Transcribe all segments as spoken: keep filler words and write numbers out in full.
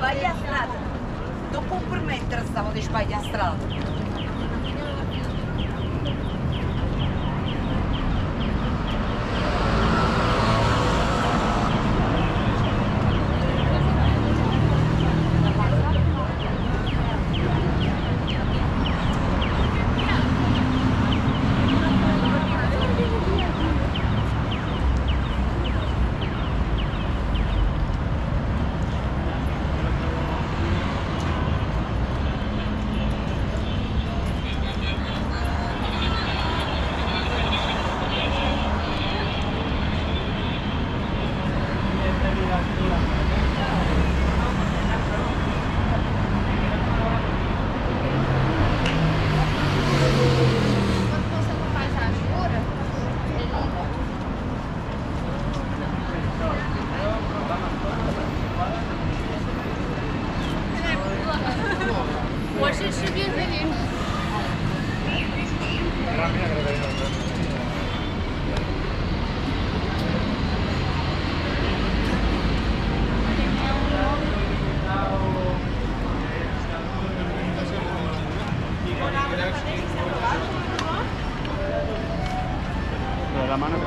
Palhastrada. Não compromete tração de palhastrada. Ah, tu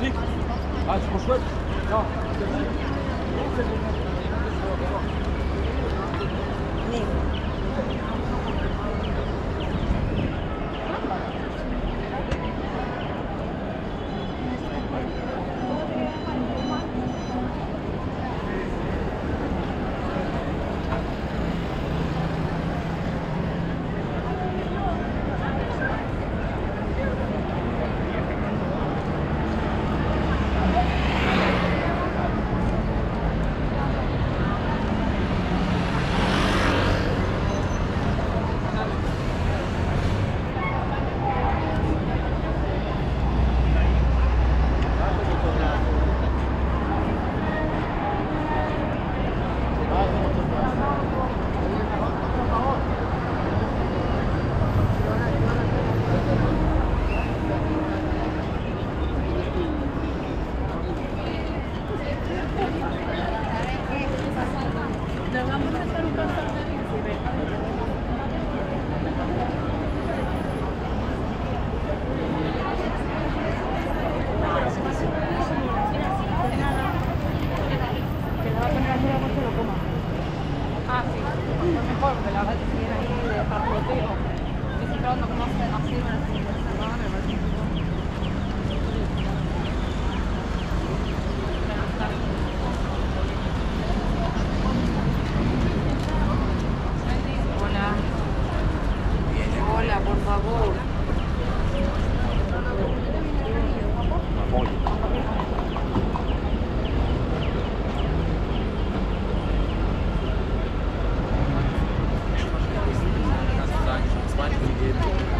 cliques. Ah, tu peux chouette. Non, c'est bon.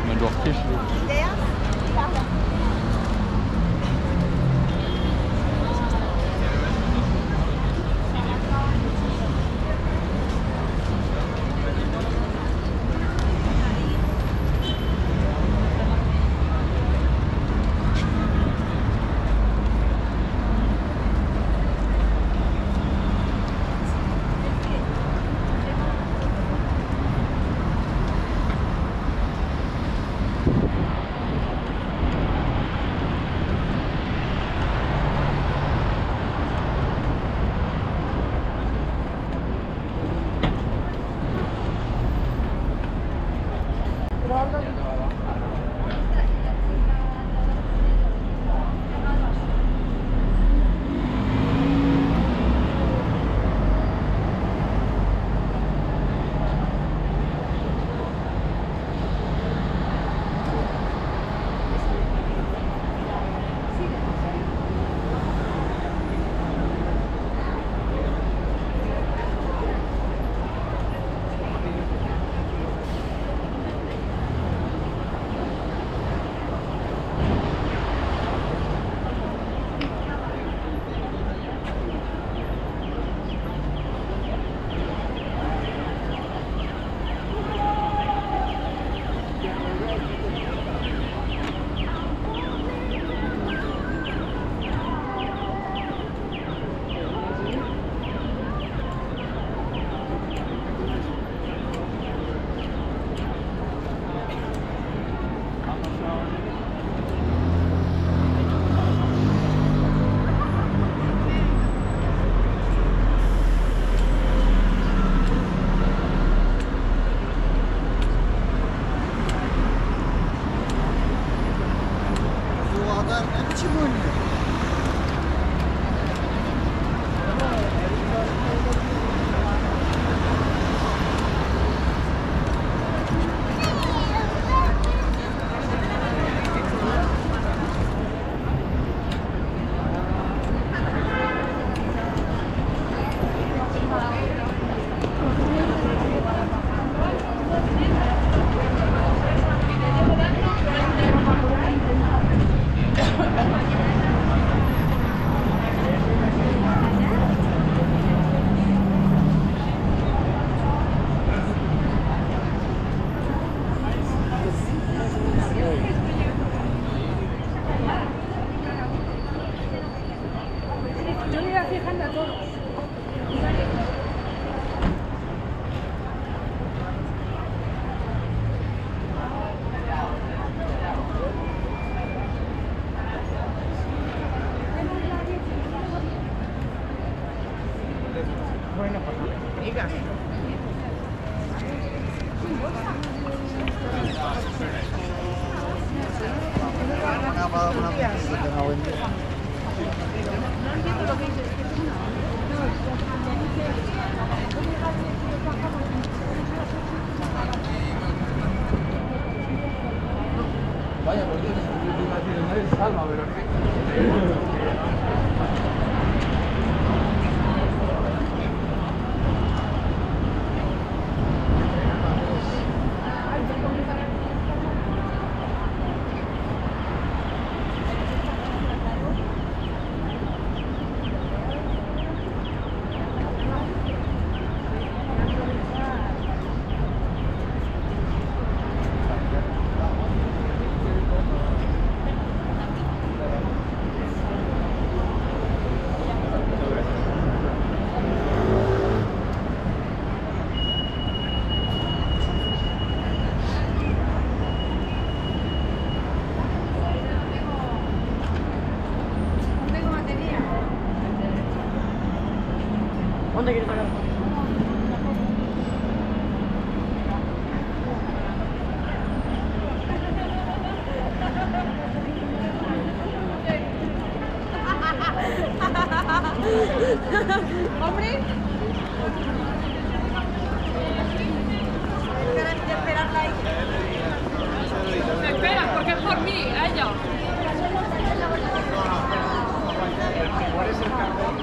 Wenn du auf Tisch willst. Bueno, por favor. Diga. Vaya, por Dios, nadie se salva, pero... ¿Dónde quieres pagar? ¿Hombre? Esperas de esperarla ahí. Me esperas porque es por mí, a ellos. ¿Cuál es el cartón?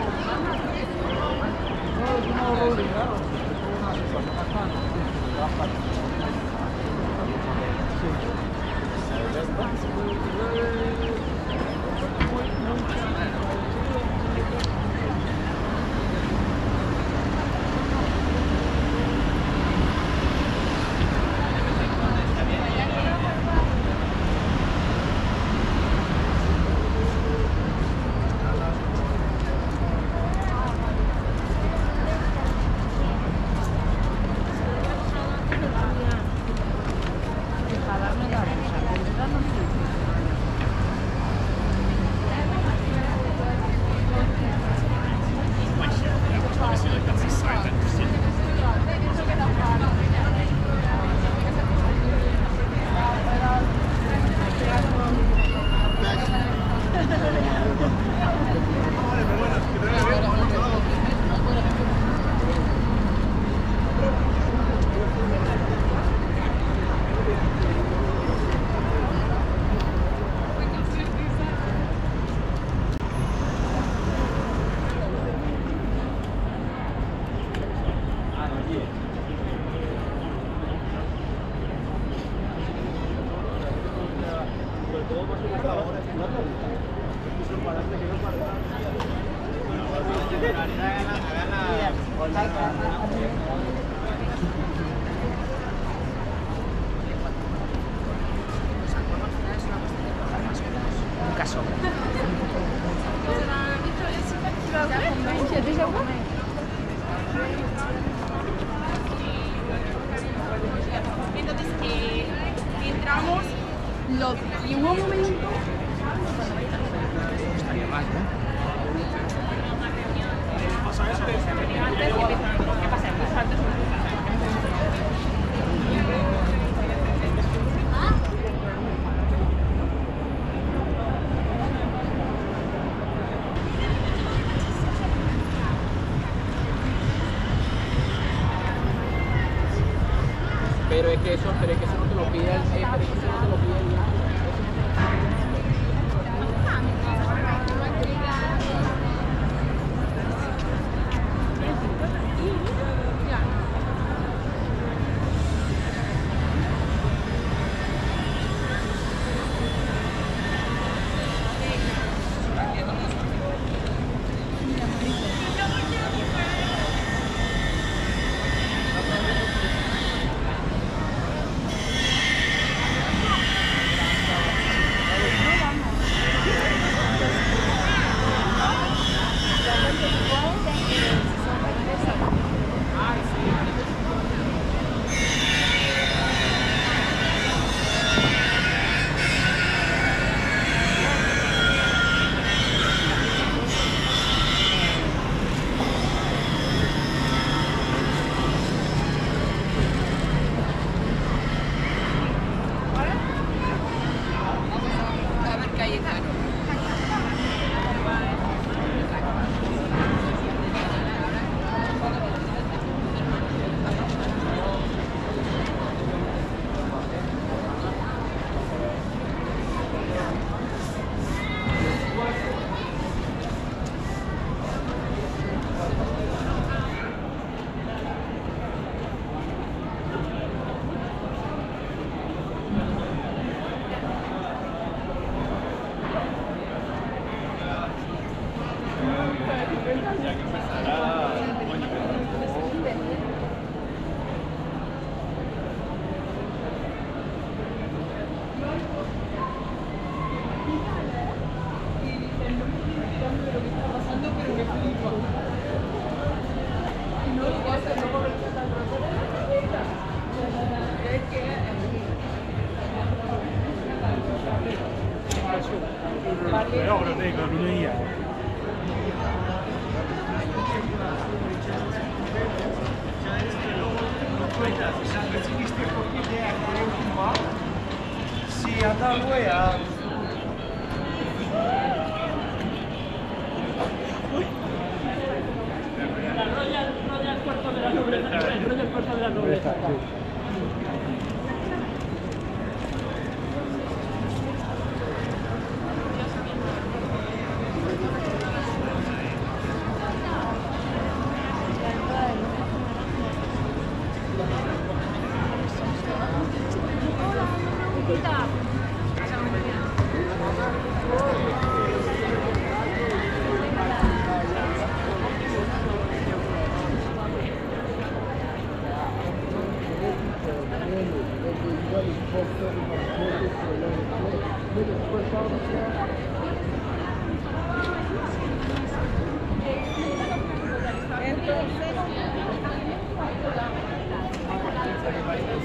Entonces que entramos los, y hubo un momento estaría mal, ¿no? Pasa eso, antes empezamos, ¿qué pasa? Antes pero es que eso, pero es que eso no te lo pide el, eh, pero es que eso no te lo pide el... 这个伦敦眼。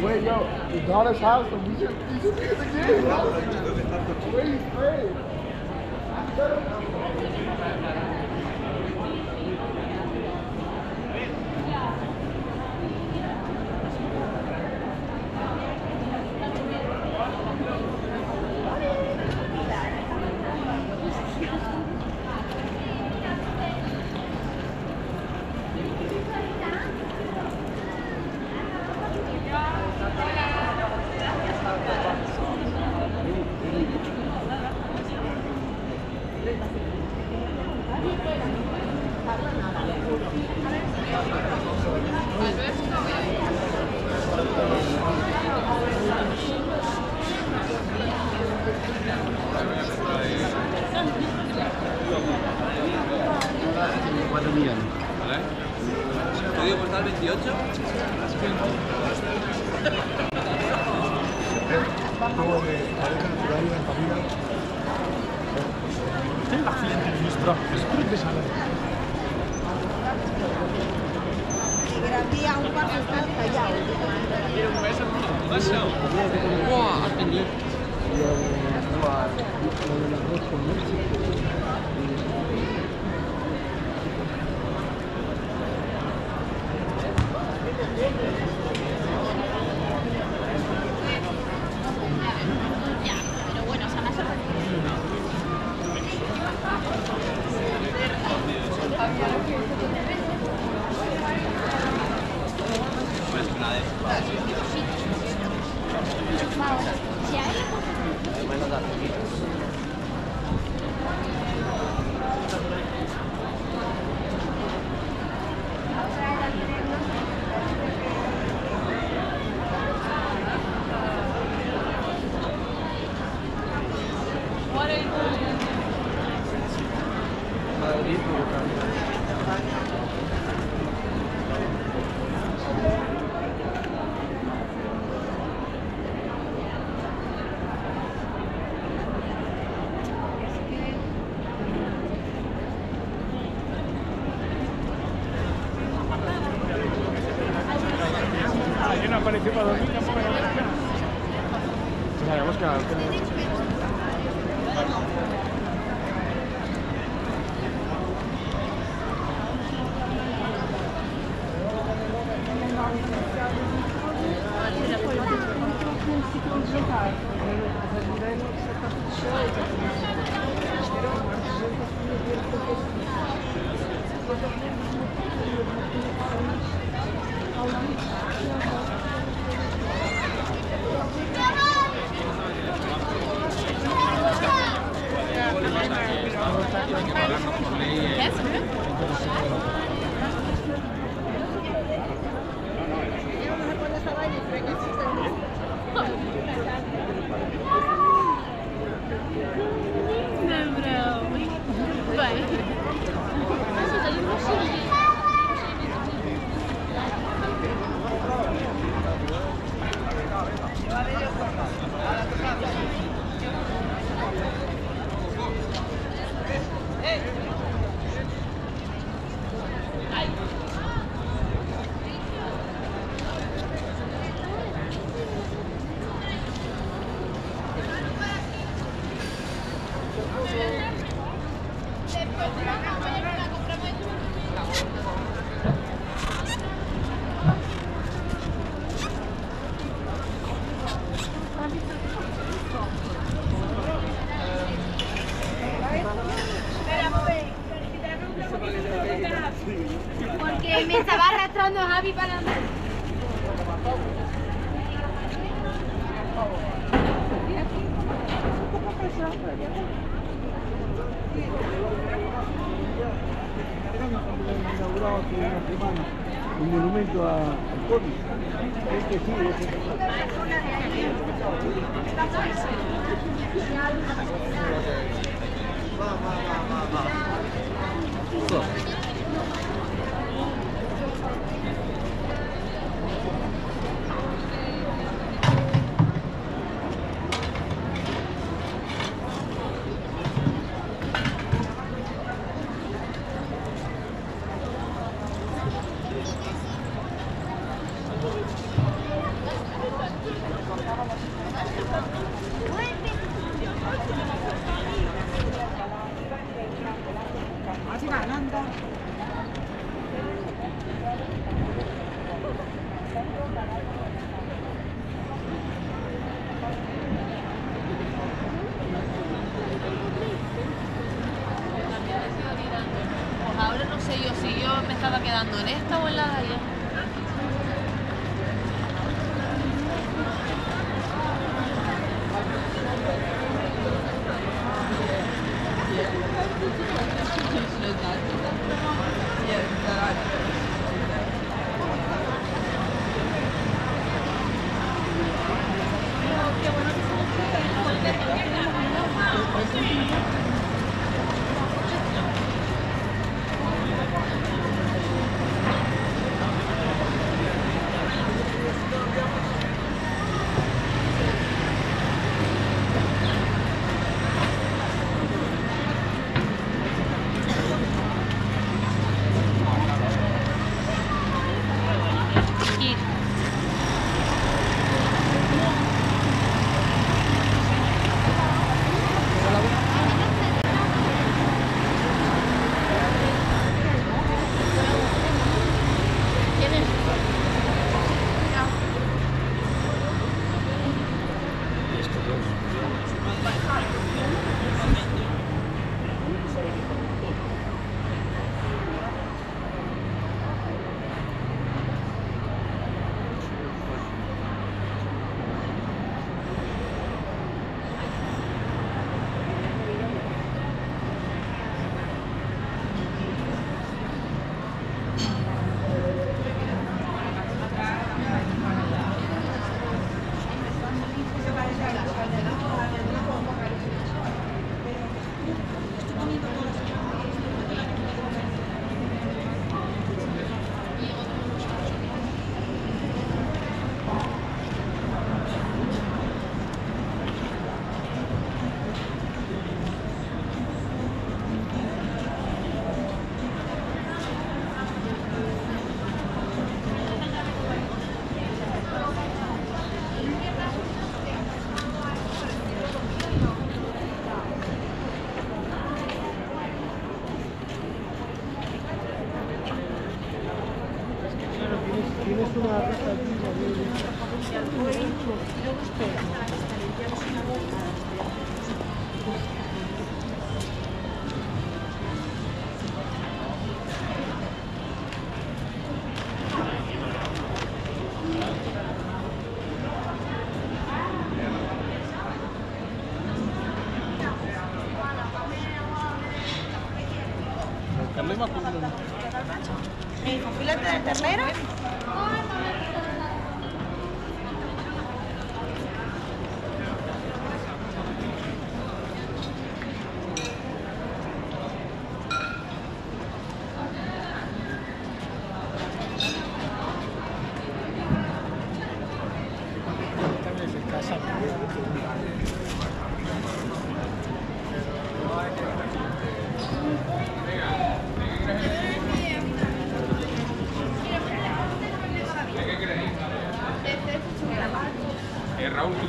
Wait, yo, the daughter's house, we just, we just did it again. Where you staying? I said it. No, bro. Bye. estaba arrastrando Javi para donde... Un monumento a Cori. Este sí, este sí. ¿En esta o en la de allá? ¿El ternero?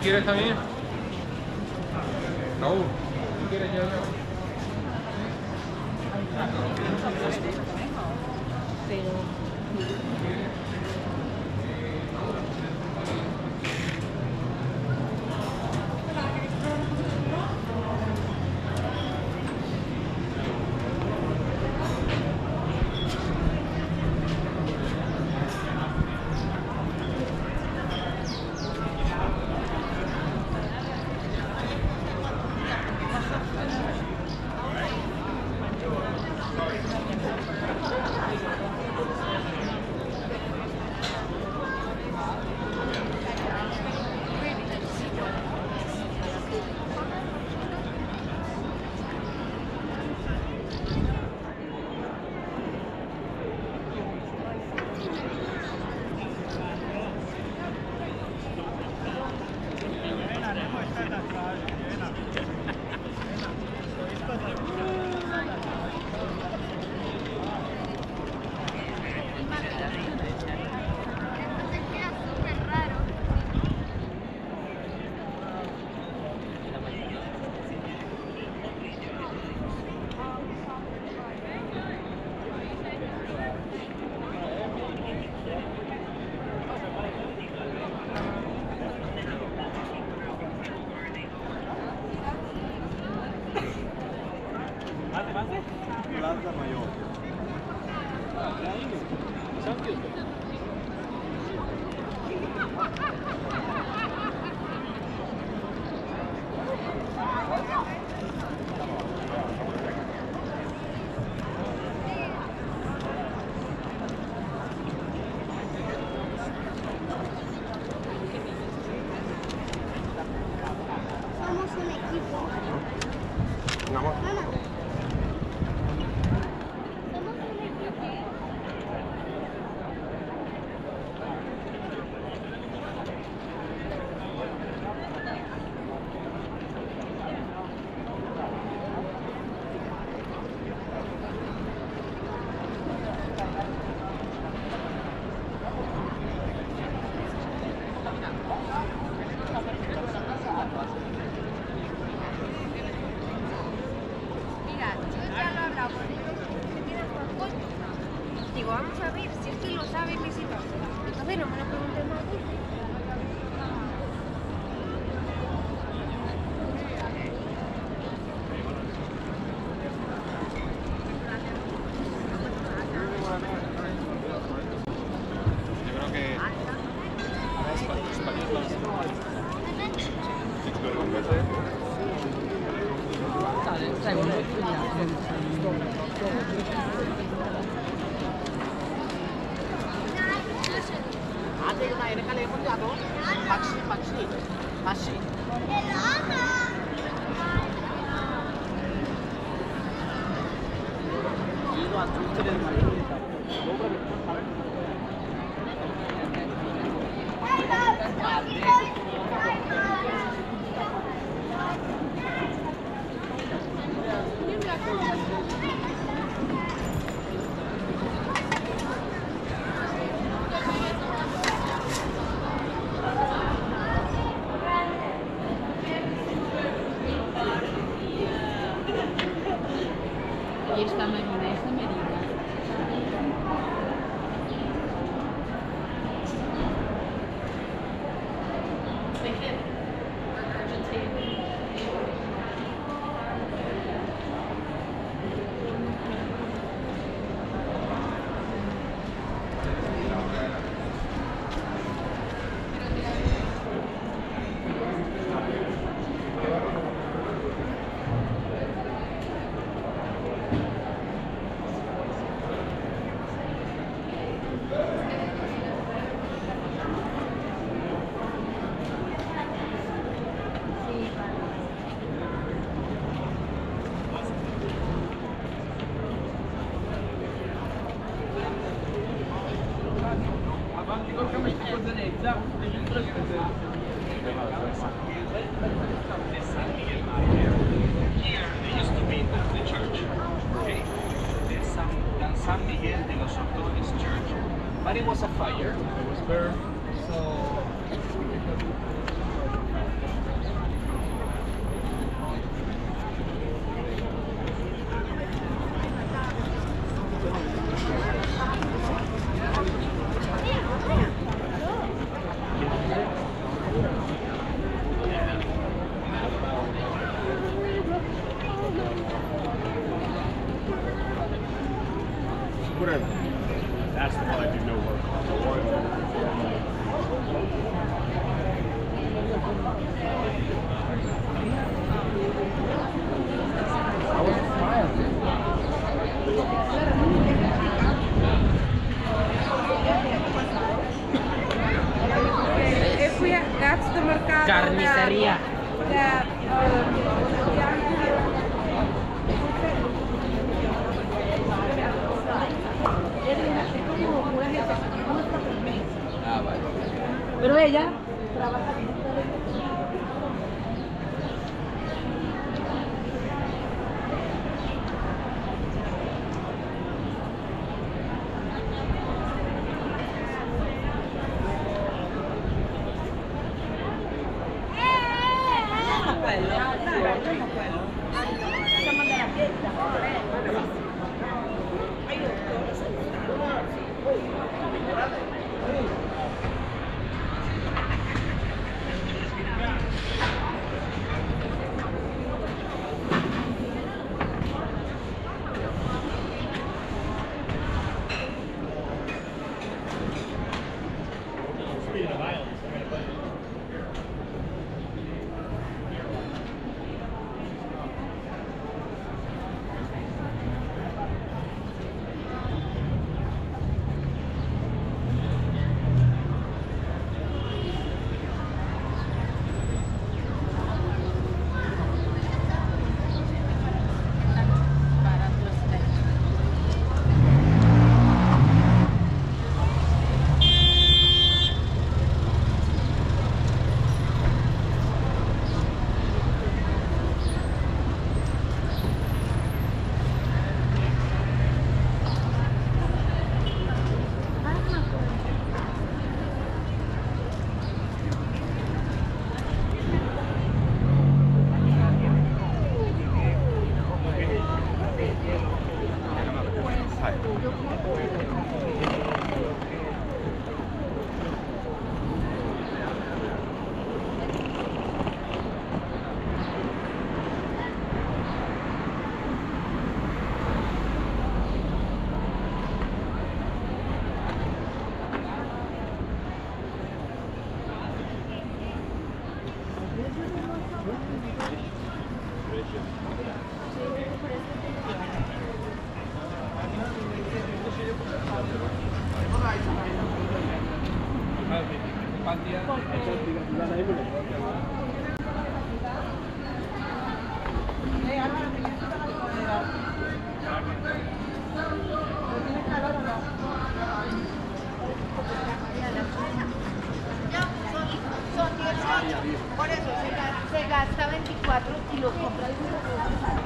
¿Quieres también? Raúl, ¿tú quieres ya? Pero... Thank you. Por eso se gasta veinticuatro y lo compra el grupo.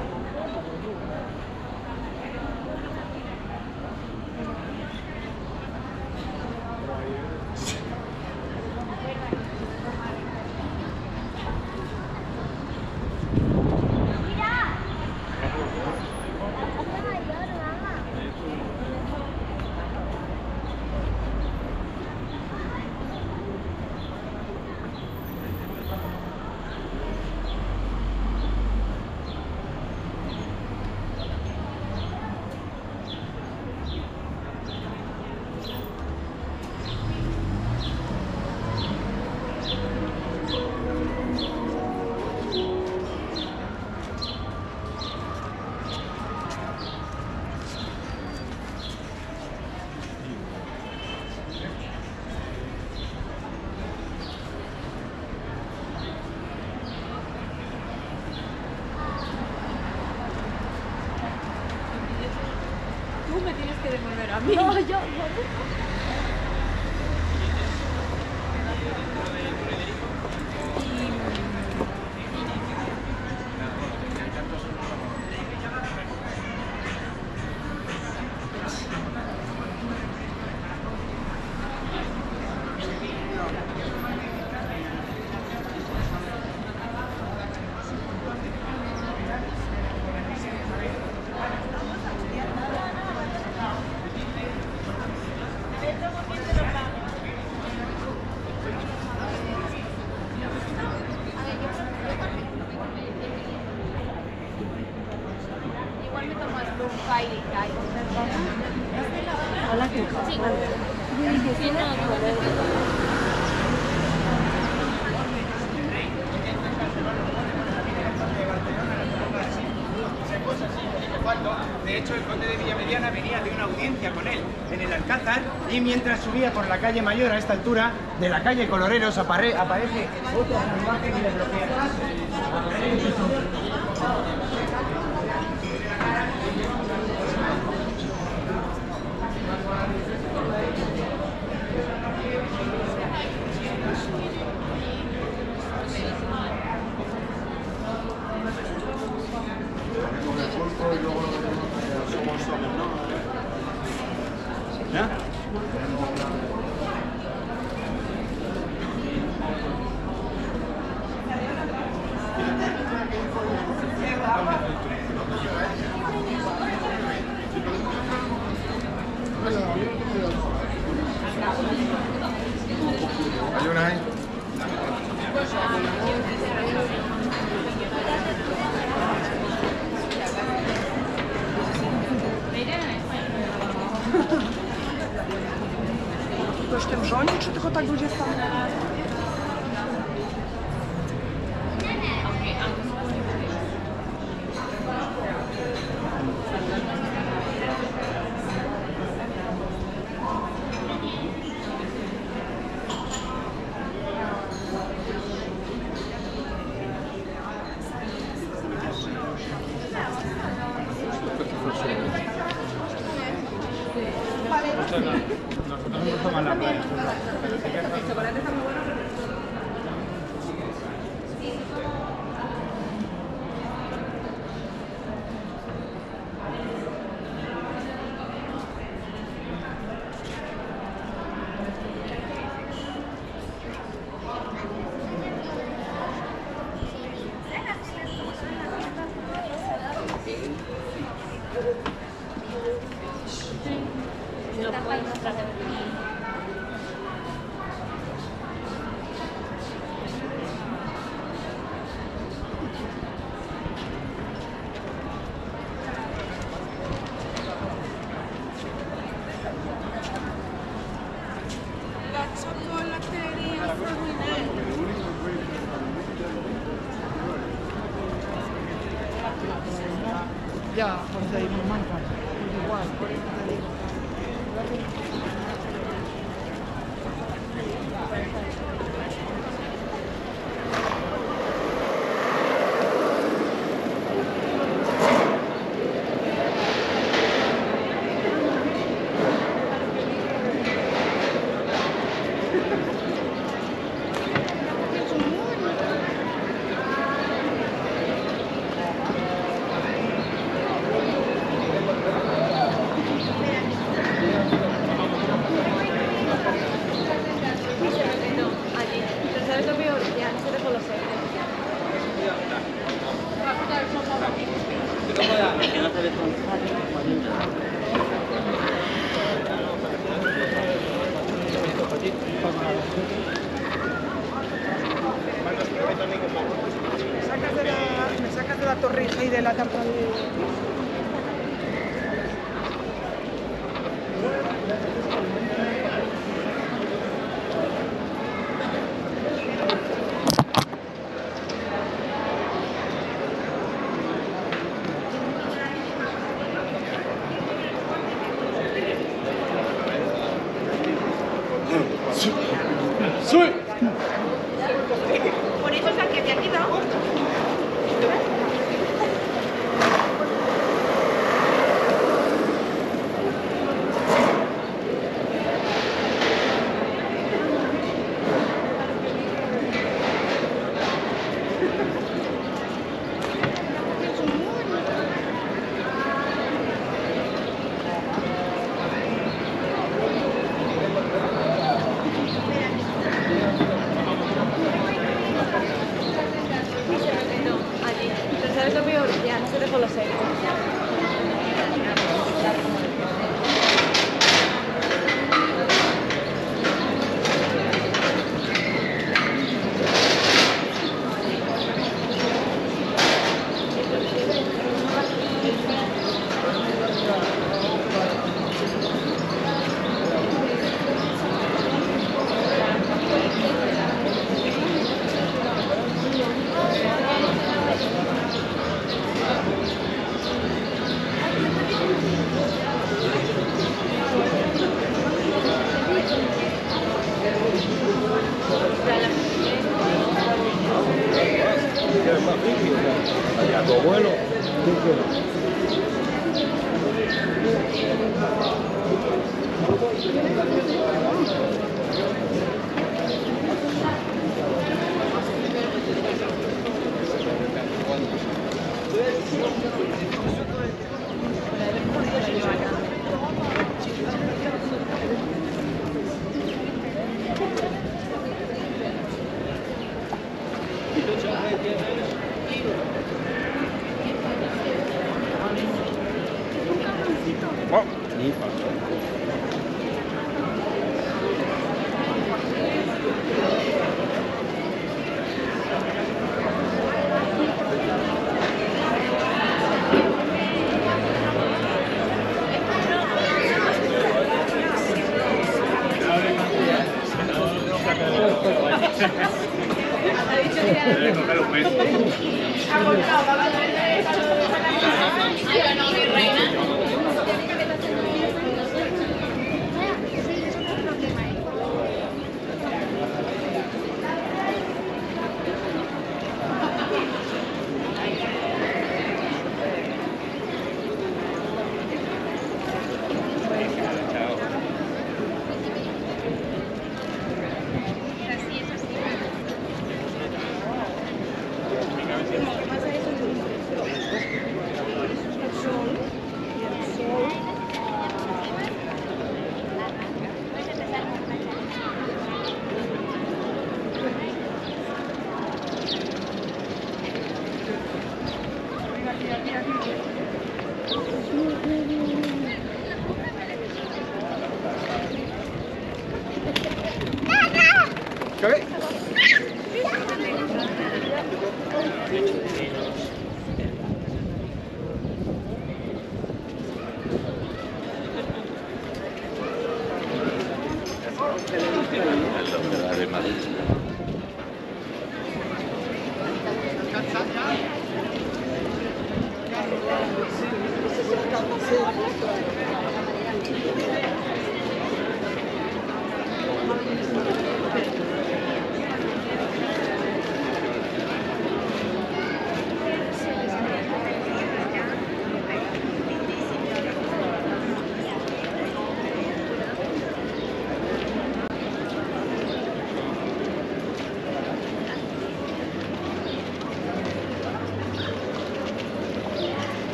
Me tienes que devolver a mí. No, yo, yo. De hecho, el conde de Villamediana venía de una audiencia con él en el Alcázar y mientras subía por la calle Mayor a esta altura de la calle Coloreros apare aparece otro salvaje que le bloquea. Ktoś tym rządzi, czy tylko tak ludzie staną? Ya, pues ahí me manca. Igual, por eso te digo. Me sacas de la torrija y de la tapa de... Uy,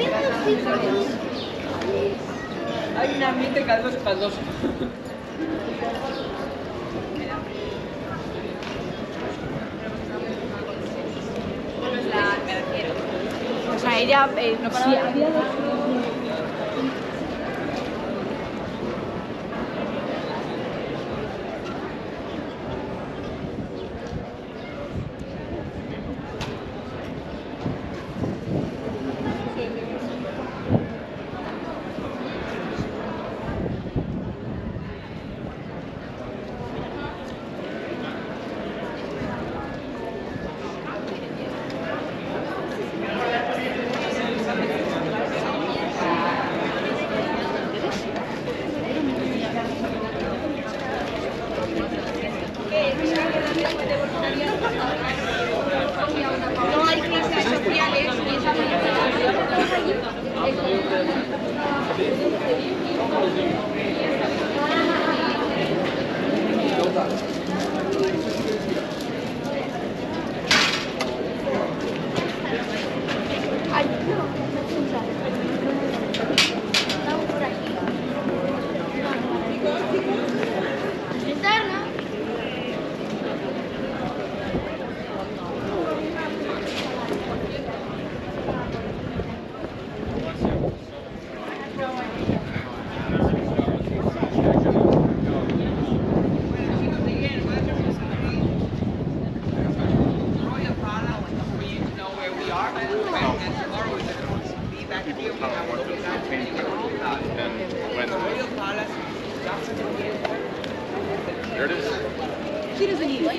uy, uy. Hay un ambiente cada vez espantoso. O sea, ella eh, no paraba de hablar. No hay clases sociales y esa There it is. She doesn't eat like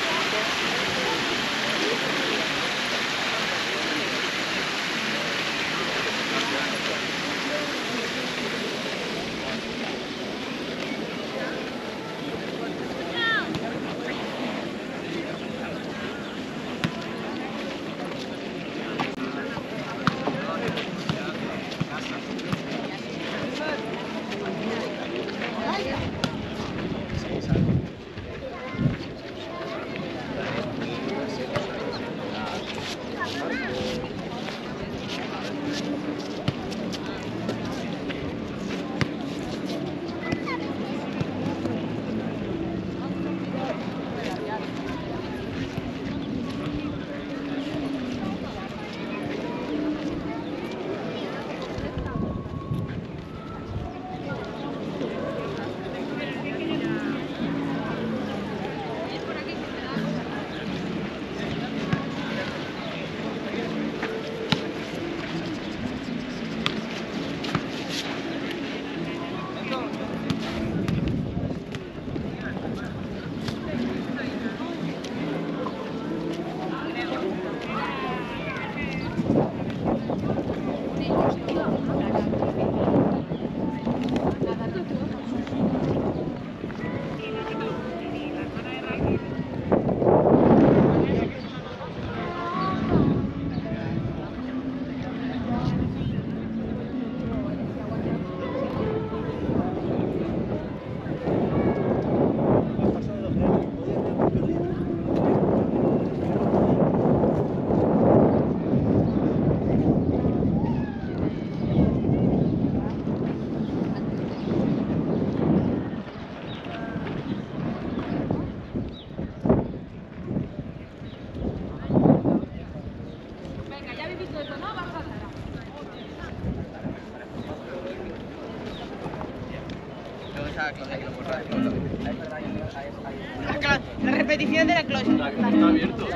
edición de la cloche. La que está abierto.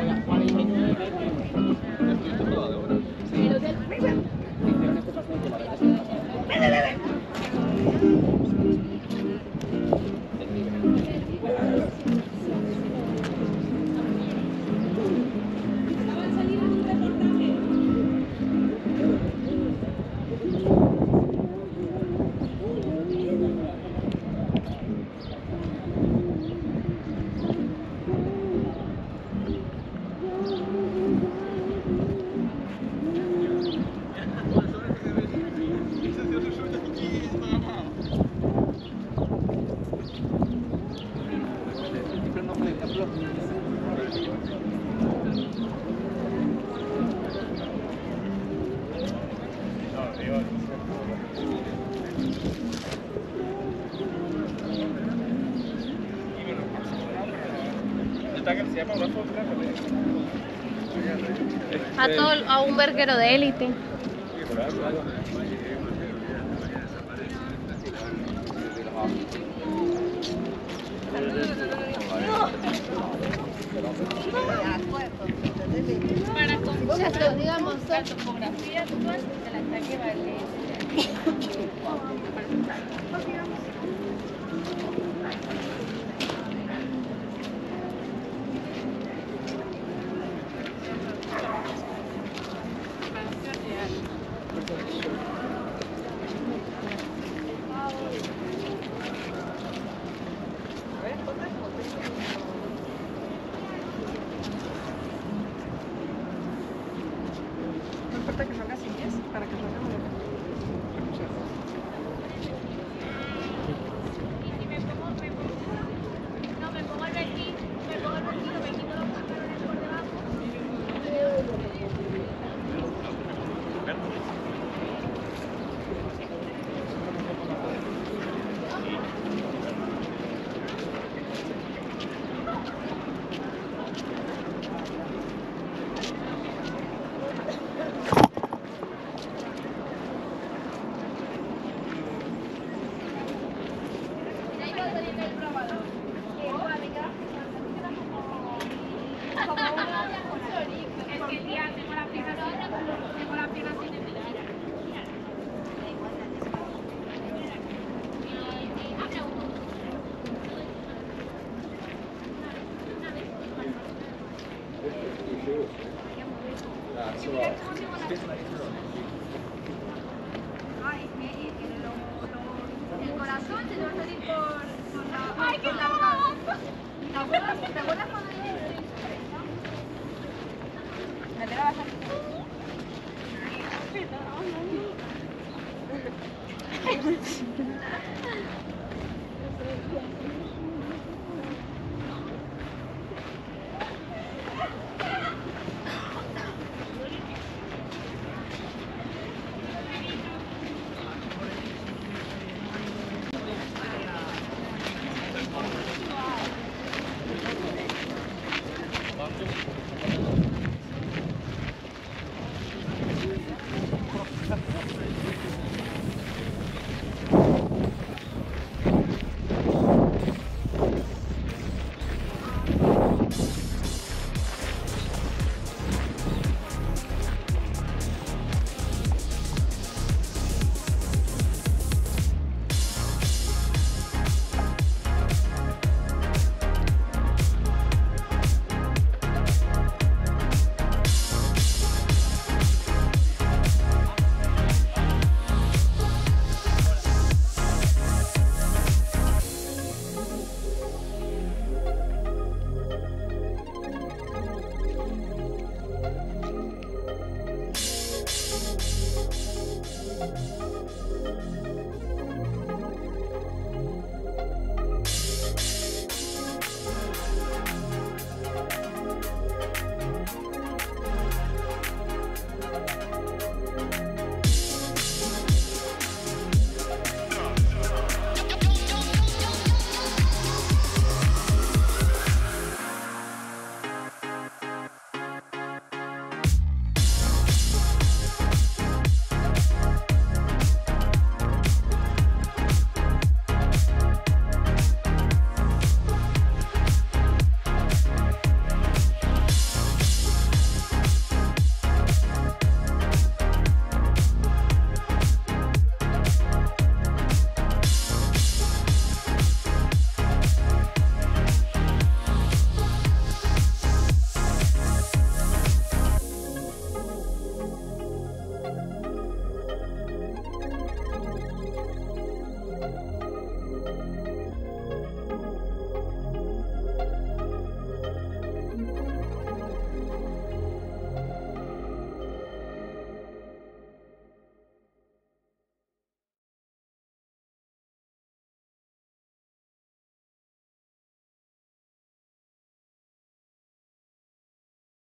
A todo, a un verguero de élite. Para comprar, digamos, la topografía actual de la calle vale. Thank you.